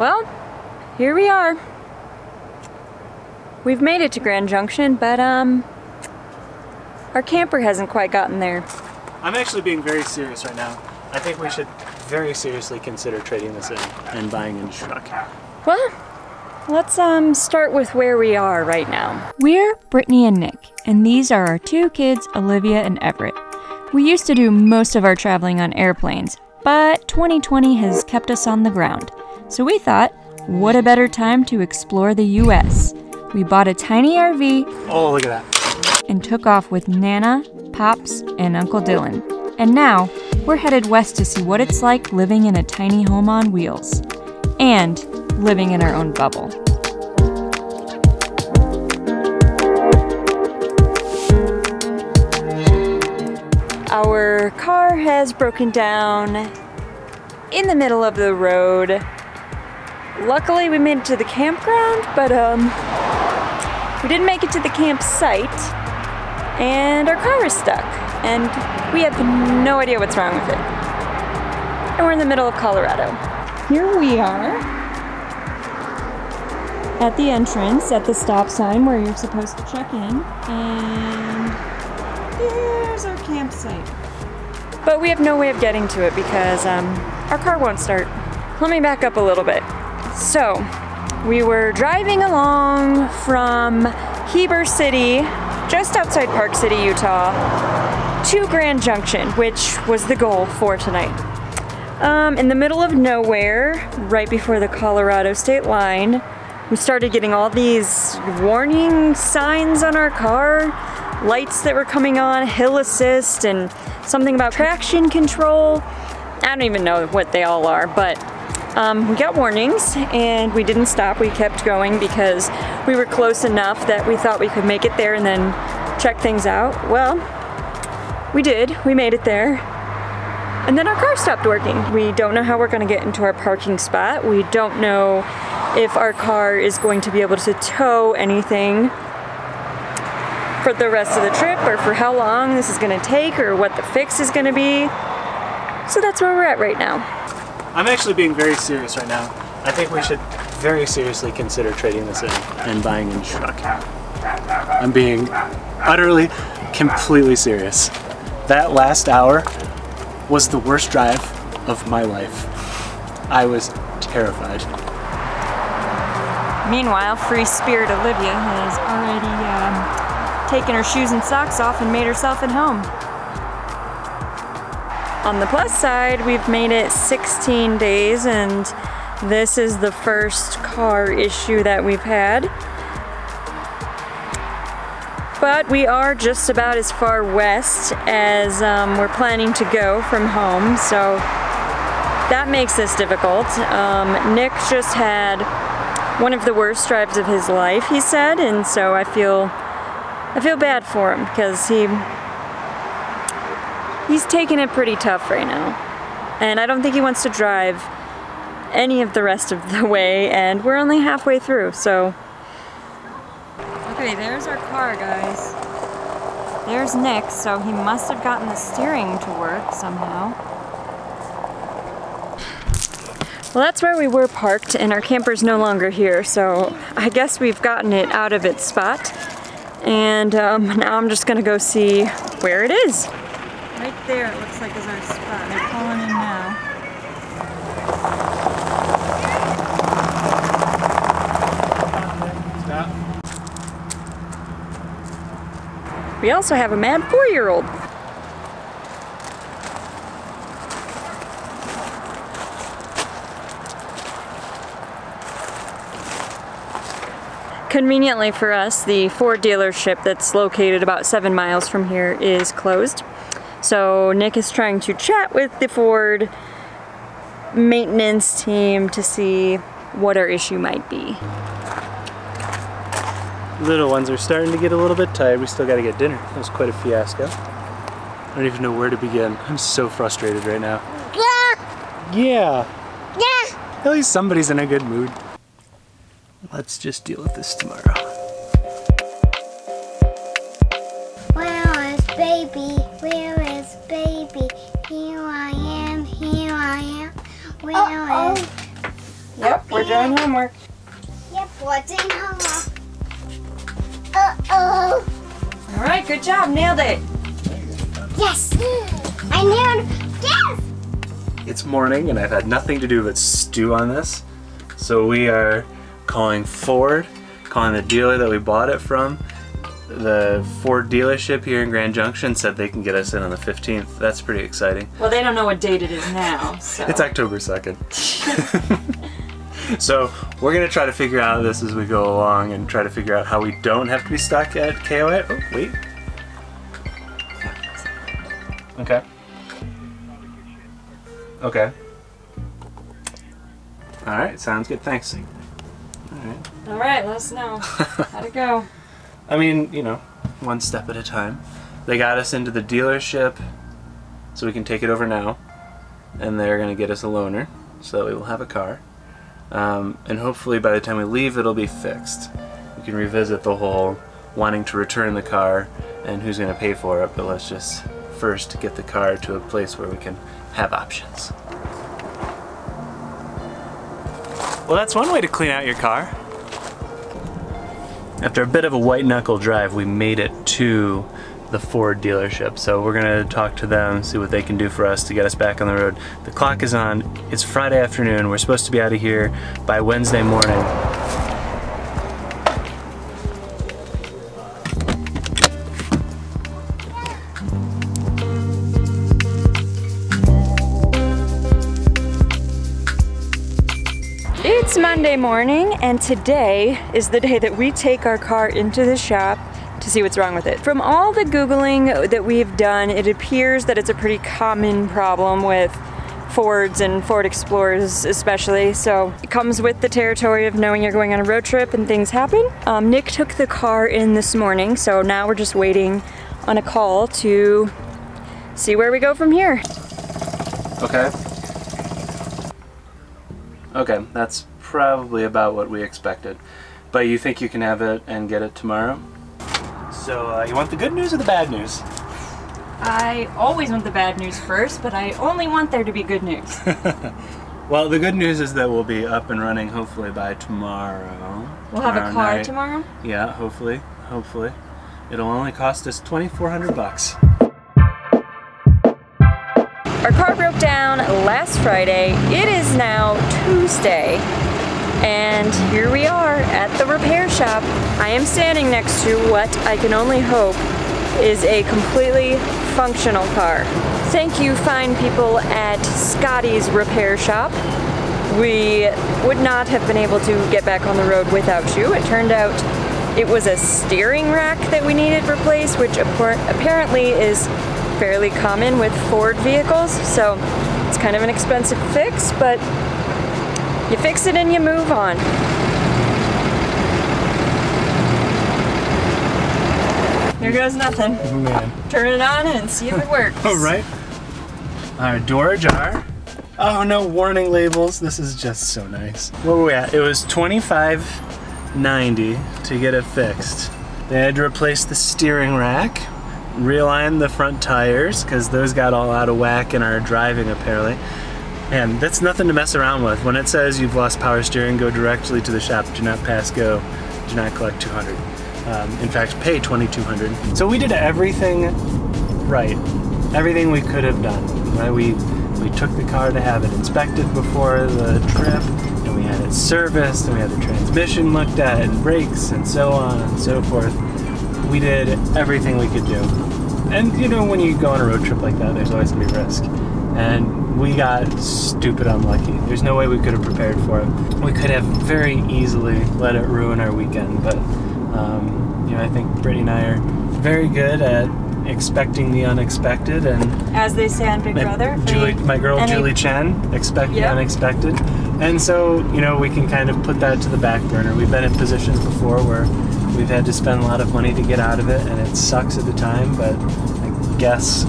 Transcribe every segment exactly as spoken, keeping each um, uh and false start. Well, here we are. We've made it to Grand Junction, but um, our camper hasn't quite gotten there. I'm actually being very serious right now. I think we should very seriously consider trading this in and buying a new truck. Well, let's um, start with where we are right now. We're Brittany and Nick, and these are our two kids, Olivia and Everett. We used to do most of our traveling on airplanes, but twenty twenty has kept us on the ground. So we thought, what a better time to explore the U S. We bought a tiny R V. Oh, look at that. And took off with Nana, Pops, and Uncle Dylan. And now, we're headed west to see what it's like living in a tiny home on wheels. And living in our own bubble. Our car has broken down in the middle of the road. Luckily, we made it to the campground, but um, we didn't make it to the campsite, and our car is stuck, and we have no idea what's wrong with it. And we're in the middle of Colorado. Here we are at the entrance at the stop sign where you're supposed to check in, and here's our campsite. But we have no way of getting to it because um, our car won't start. Let me back up a little bit. So, we were driving along from Heber City, just outside Park City, Utah, to Grand Junction, which was the goal for tonight. Um, in the middle of nowhere, right before the Colorado State Line, we started getting all these warning signs on our car, lights that were coming on, hill assist, and something about traction control. I don't even know what they all are, but Um, we got warnings and we didn't stop. We kept going because we were close enough that we thought we could make it there and then check things out. Well, we did. We made it there. And then our car stopped working. We don't know how we're going to get into our parking spot. We don't know if our car is going to be able to tow anything for the rest of the trip or for how long this is going to take or what the fix is going to be. So that's where we're at right now. I'm actually being very serious right now. I think we should very seriously consider trading this in and buying a new truck. I'm being utterly, completely serious. That last hour was the worst drive of my life. I was terrified. Meanwhile, free spirit Olivia has already um, taken her shoes and socks off and made herself at home. On the plus side, we've made it sixteen days, and this is the first car issue that we've had. But we are just about as far west as um, we're planning to go from home, so that makes this difficult. Um, Nick just had one of the worst drives of his life, he said, and so I feel, I feel bad for him because he He's taking it pretty tough right now. And I don't think he wants to drive any of the rest of the way, and we're only halfway through, so. Okay, there's our car, guys. There's Nick, so he must have gotten the steering to work somehow. Well, that's where we were parked, and our camper's no longer here, so I guess we've gotten it out of its spot. And um, now I'm just gonna go see where it is. Right there, it looks like, is our spot. They're pulling in now. Stop. We also have a mad four-year-old. Conveniently for us, the Ford dealership that's located about seven miles from here is closed. So Nick is trying to chat with the Ford maintenance team to see what our issue might be. Little ones are starting to get a little bit tired. We still got to get dinner. That was quite a fiasco. I don't even know where to begin. I'm so frustrated right now. Yeah. Yeah. Yeah. At least somebody's in a good mood. Let's just deal with this tomorrow. Where is baby? Where is baby? Here I am, here I am. Where uh-oh. is Yep, we're doing homework. Yep, we're doing homework. Uh-oh. All right, good job. Nailed it. Yes. I nailed it. Yes. It's morning, and I've had nothing to do but stew on this. So we are calling Ford, calling the dealer that we bought it from. The Ford dealership here in Grand Junction said they can get us in on the fifteenth. That's pretty exciting. Well, they don't know what date it is now, so. It's October second. So we're going to try to figure out this as we go along and try to figure out how we don't have to be stuck at K O A. Oh, wait. Okay. Okay. All right, sounds good. Thanks. All right. All right, let us know how'd it go. I mean, you know, one step at a time. They got us into the dealership, so we can take it over now, and they're going to get us a loaner, so that we will have a car. Um, and hopefully by the time we leave, it'll be fixed. We can revisit the whole wanting to return the car and who's going to pay for it, but let's just first get the car to a place where we can have options. Well, that's one way to clean out your car. After a bit of a white-knuckle drive, we made it to the Ford dealership. So we're gonna talk to them, see what they can do for us to get us back on the road. The clock is on, it's Friday afternoon, we're supposed to be out of here by Wednesday morning. It's Monday morning, and today is the day that we take our car into the shop to see what's wrong with it. From all the Googling that we've done, it appears that it's a pretty common problem with Fords and Ford Explorers especially, so it comes with the territory of knowing you're going on a road trip and things happen. Um, Nick took the car in this morning, so now we're just waiting on a call to see where we go from here. Okay. Okay, that's probably about what we expected. But you think you can have it and get it tomorrow? So uh, you want the good news or the bad news? I always want the bad news first, but I only want there to be good news. Well, the good news is that we'll be up and running hopefully by tomorrow. We'll tomorrow have a car night. Tomorrow? Yeah, hopefully, hopefully. It'll only cost us twenty-four hundred bucks. Our car broke down last Friday. It is now Tuesday. And here we are at the repair shop. I am standing next to what I can only hope is a completely functional car. Thank you, fine people at Scotty's repair shop. We would not have been able to get back on the road without you. It turned out it was a steering rack that we needed replaced, which apparently is fairly common with Ford vehicles. So it's kind of an expensive fix, but you fix it and you move on. Here goes nothing. Oh, turn it on and see if it works. All right. Our door ajar. Oh no, warning labels. This is just so nice. Where were we at? It was twenty-five ninety to get it fixed. They had to replace the steering rack, realign the front tires, because those got all out of whack in our driving apparently. And that's nothing to mess around with. When it says you've lost power steering, go directly to the shop. Do not pass go. Do not collect two hundred dollars. Um, in fact, pay twenty-two hundred dollars. So we did everything right. Everything we could have done. Right? We, we took the car to have it inspected before the trip, and we had it serviced, and we had the transmission looked at, and brakes, and so on and so forth. We did everything we could do. And you know, when you go on a road trip like that, there's always going to be risk. And we got stupid unlucky. There's no way we could have prepared for it. We could have very easily let it ruin our weekend, but um, you know, I think Brittany and I are very good at expecting the unexpected, and as they say on Big Brother, Julie, my girl any, Julie Chen, expect yep. the unexpected. And so you know, we can kind of put that to the back burner. We've been in positions before where we've had to spend a lot of money to get out of it, and it sucks at the time, but I guess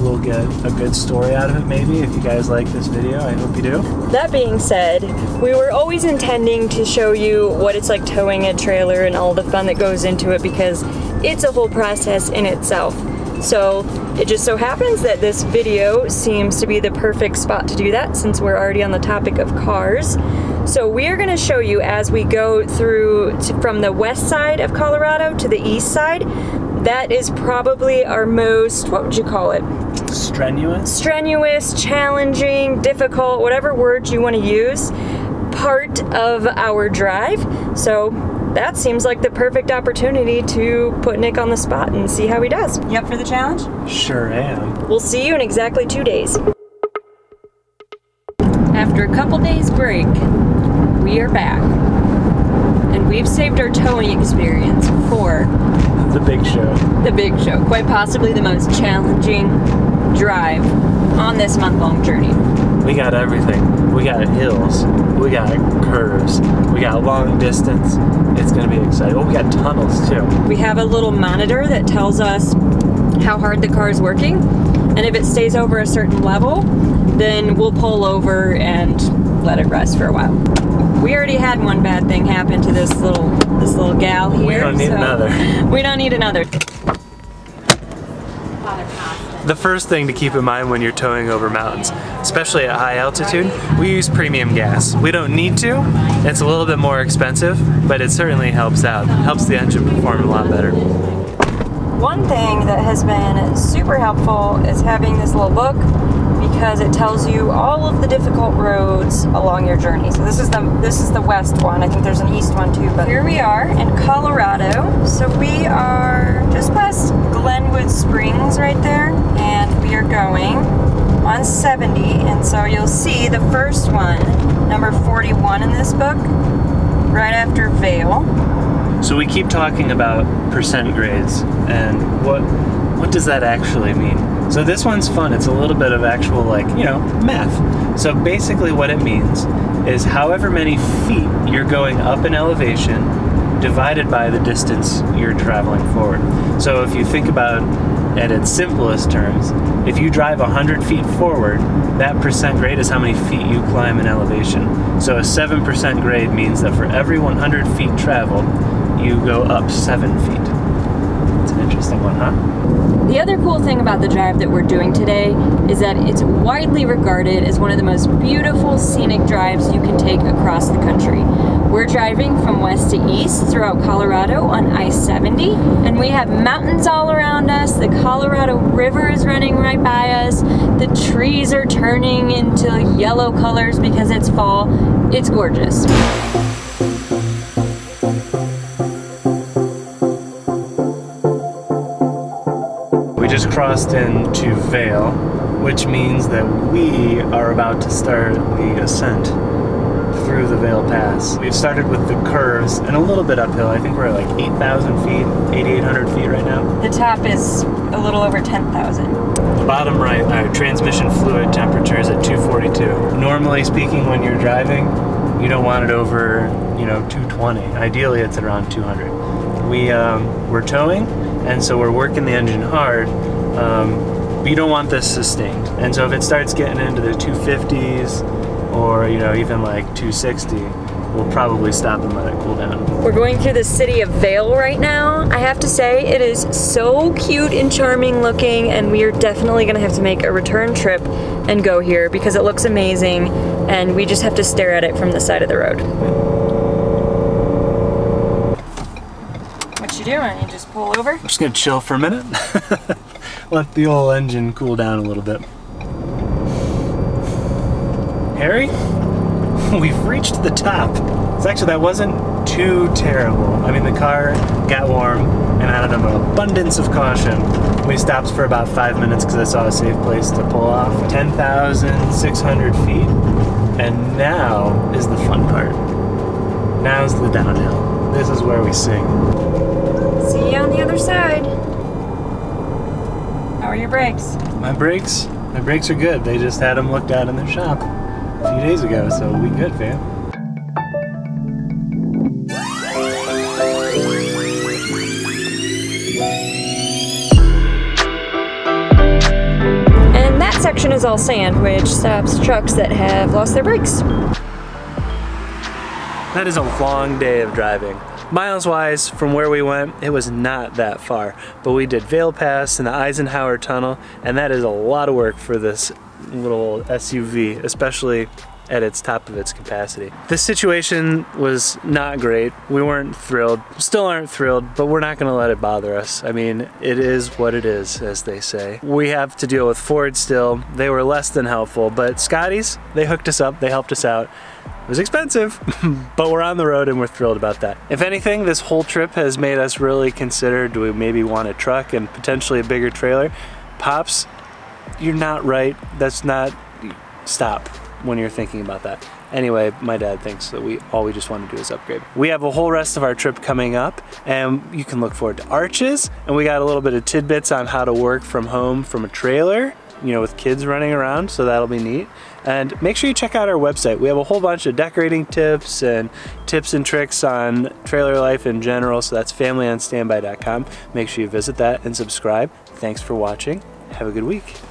we'll get a good story out of it maybe. If you guys like this video, I hope you do. That being said, we were always intending to show you what it's like towing a trailer and all the fun that goes into it, because it's a whole process in itself. So it just so happens that this video seems to be the perfect spot to do that, since we're already on the topic of cars. So we are going to show you as we go through to, from the west side of Colorado to the east side. That is probably our most, what would you call it? Strenuous? Strenuous, challenging, difficult, whatever word you want to use, part of our drive. So that seems like the perfect opportunity to put Nick on the spot and see how he does. You up for the challenge? Sure am. We'll see you in exactly two days. After a couple days break, we are back. And we've saved our towing experience for the big show. The big show. Quite possibly the most challenging drive on this month-long journey. We got everything. We got hills. We got curves. We got long distance. It's going to be exciting. Oh, we got tunnels, too. We have a little monitor that tells us how hard the car is working. And if it stays over a certain level, then we'll pull over and let it rest for a while. We already had one bad thing happen to this little this little gal here. We don't need so another. We don't need another. The first thing to keep in mind when you're towing over mountains, especially at high altitude, we use premium gas. We don't need to. It's a little bit more expensive, but it certainly helps out. Helps the engine perform a lot better. One thing that has been super helpful is having this little book, because it tells you all of the difficult roads along your journey. So this is the this is the west one. I think there's an east one too. But here we are in Colorado. So we are just past Glenwood Springs right there, and we are going on seventy. And so you'll see the first one, number forty-one in this book, right after Vail. So we keep talking about percent grades, and what what does that actually mean? So this one's fun. It's a little bit of actual, like, you know, math. So basically what it means is however many feet you're going up in elevation divided by the distance you're traveling forward. So if you think about it in its simplest terms, if you drive one hundred feet forward, that percent grade is how many feet you climb in elevation. So a seven percent grade means that for every one hundred feet traveled, you go up seven feet. It's an interesting one, huh? The other cool thing about the drive that we're doing today is that it's widely regarded as one of the most beautiful scenic drives you can take across the country. We're driving from west to east throughout Colorado on I seventy, and we have mountains all around us. The Colorado River is running right by us. The trees are turning into yellow colors because it's fall. It's gorgeous. Just crossed into Vail, which means that we are about to start the ascent through the Vail Pass. We've started with the curves and a little bit uphill. I think we're at like eight thousand feet, eighty-eight hundred feet right now. The top is a little over ten thousand. Bottom right, our transmission fluid temperature is at two forty-two. Normally speaking, when you're driving, you don't want it over, you know, two twenty. Ideally, it's at around two hundred. We, um, we're towing, and so we're working the engine hard. Um, we don't want this sustained. And so if it starts getting into the two fifties or, you know, even like two sixty, we'll probably stop and let it cool down. We're going through the city of Vail right now. I have to say, it is so cute and charming looking, and we are definitely gonna have to make a return trip and go here because it looks amazing, and we just have to stare at it from the side of the road. What you doing? You just pull over? I'm just gonna chill for a minute. Let the old engine cool down a little bit. Harry, we've reached the top. It's actually, that wasn't too terrible. I mean, the car got warm, and out of an abundance of caution, we stopped for about five minutes because I saw a safe place to pull off. ten thousand six hundred feet, and now is the fun part. Now's the downhill. This is where we sing. See you on the other side. How are your brakes? My brakes? My brakes are good. They just had them looked at in the shop a few days ago, so we good, fam. Section is all sand, which stops trucks that have lost their brakes. That is a long day of driving. Miles wise, from where we went, it was not that far, but we did Vail Pass and the Eisenhower Tunnel, and that is a lot of work for this little S U V, especially at its top of its capacity. This situation was not great. We weren't thrilled, still aren't thrilled, but we're not gonna let it bother us. I mean, it is what it is, as they say. We have to deal with Ford still. They were less than helpful, but Scotty's, they hooked us up, they helped us out. It was expensive, but we're on the road and we're thrilled about that. If anything, this whole trip has made us really consider, do we maybe want a truck and potentially a bigger trailer? Pops, you're not right. That's not, stop when you're thinking about that. Anyway, my dad thinks that we all we just want to do is upgrade. We have a whole rest of our trip coming up, and you can look forward to Arches, and we got a little bit of tidbits on how to work from home from a trailer, you know, with kids running around, so that'll be neat. And make sure you check out our website. We have a whole bunch of decorating tips and tips and tricks on trailer life in general, so that's family on standby dot com. Make sure you visit that and subscribe. Thanks for watching. Have a good week.